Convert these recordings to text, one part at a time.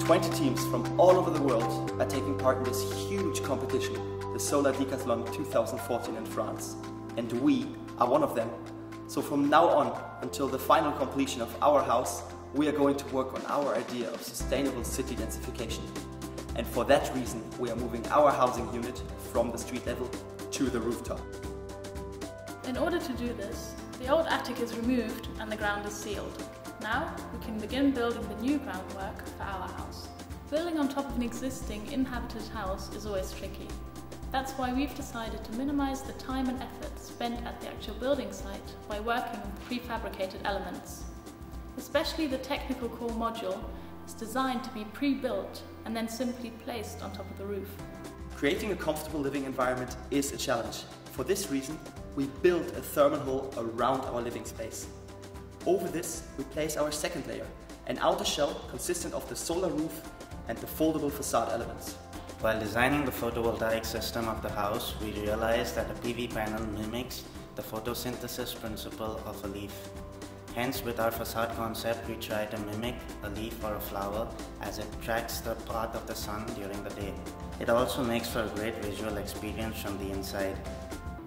20 teams from all over the world are taking part in this huge competition, the Solar Decathlon 2014 in France. And we are one of them. So from now on, until the final completion of our house, we are going to work on our idea of sustainable city densification. And for that reason, we are moving our housing unit from the street level to the rooftop. In order to do this, the old attic is removed and the ground is sealed. Now we can begin building the new groundwork for our house. Building on top of an existing inhabited house is always tricky. That's why we've decided to minimise the time and effort spent at the actual building site by working with prefabricated elements. Especially the technical core module is designed to be pre-built and then simply placed on top of the roof. Creating a comfortable living environment is a challenge. For this reason, we build a thermal hull around our living space. Over this, we place our second layer, an outer shell consistent of the solar roof and the foldable facade elements. While designing the photovoltaic system of the house, we realized that a PV panel mimics the photosynthesis principle of a leaf. Hence, with our facade concept, we try to mimic a leaf or a flower as it tracks the path of the sun during the day. It also makes for a great visual experience from the inside.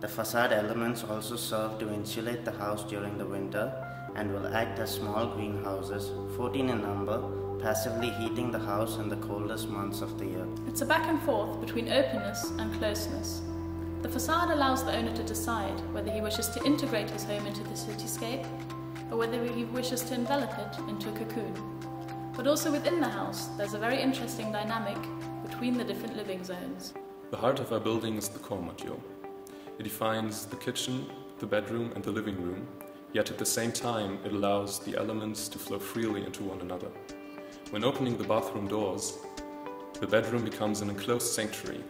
The facade elements also serve to insulate the house during the winter and will act as small greenhouses, 14 in number, passively heating the house in the coldest months of the year. It's a back and forth between openness and closeness. The facade allows the owner to decide whether he wishes to integrate his home into the cityscape or whether he wishes to envelop it into a cocoon. But also within the house, there's a very interesting dynamic between the different living zones. The heart of our building is the core module. It defines the kitchen, the bedroom and the living room, yet at the same time it allows the elements to flow freely into one another. When opening the bathroom doors, the bedroom becomes an enclosed sanctuary,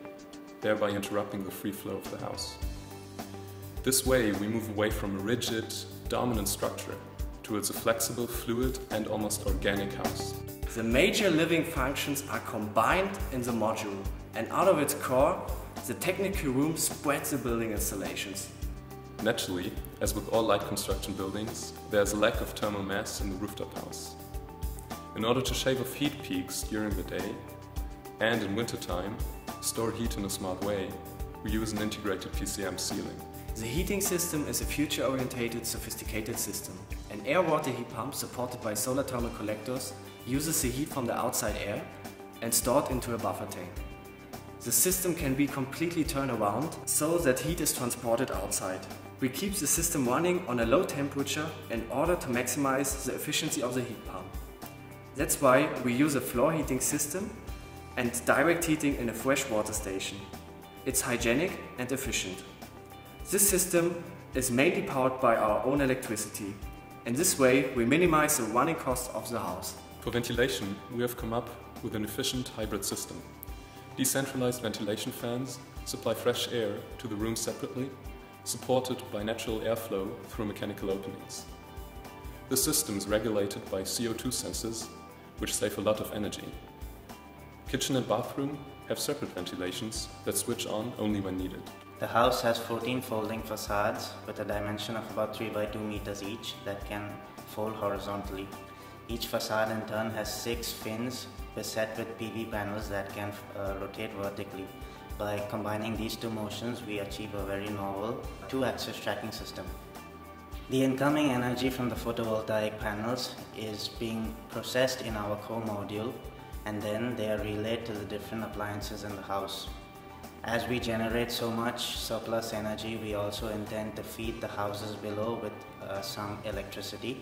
thereby interrupting the free flow of the house. This way, we move away from a rigid, dominant structure towards a flexible, fluid and almost organic house. The major living functions are combined in the module, and out of its core, the technical room spreads the building installations. Naturally, as with all light construction buildings, there is a lack of thermal mass in the rooftop house. In order to shave off heat peaks during the day and in wintertime, store heat in a smart way, we use an integrated PCM ceiling. The heating system is a future-oriented, sophisticated system. An air-water heat pump supported by solar thermal collectors uses the heat from the outside air and stored into a buffer tank. The system can be completely turned around so that heat is transported outside. We keep the system running on a low temperature in order to maximize the efficiency of the heat pump. That's why we use a floor heating system and direct heating in a fresh water station. It's hygienic and efficient. This system is mainly powered by our own electricity. In this way, we minimize the running costs of the house. For ventilation, we have come up with an efficient hybrid system. Decentralized ventilation fans supply fresh air to the room separately, supported by natural airflow through mechanical openings. The system is regulated by CO2 sensors, which save a lot of energy. Kitchen and bathroom have separate ventilations that switch on only when needed. The house has 14 folding facades with a dimension of about 3 by 2 meters each that can fold horizontally. Each facade in turn has 6 fins beset with PV panels that can rotate vertically. By combining these two motions, we achieve a very novel 2-axis tracking system. The incoming energy from the photovoltaic panels is being processed in our core module, and then they are relayed to the different appliances in the house. As we generate so much surplus energy, we also intend to feed the houses below with some electricity.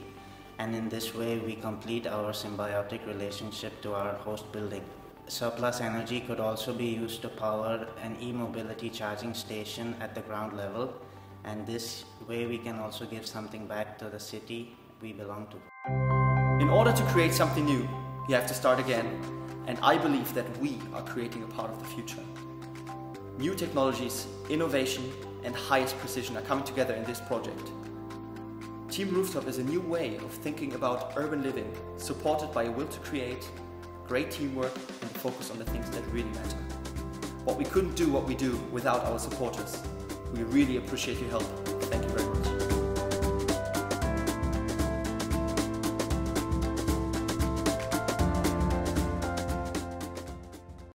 And in this way, we complete our symbiotic relationship to our host building. Surplus energy could also be used to power an e-mobility charging station at the ground level. And this way, we can also give something back to the city we belong to. In order to create something new, you have to start again. And I believe that we are creating a part of the future. New technologies, innovation and highest precision are coming together in this project. Team Rooftop is a new way of thinking about urban living, supported by a will to create, great teamwork and a focus on the things that really matter. But we couldn't do what we do without our supporters. We really appreciate your help. Thank you very much.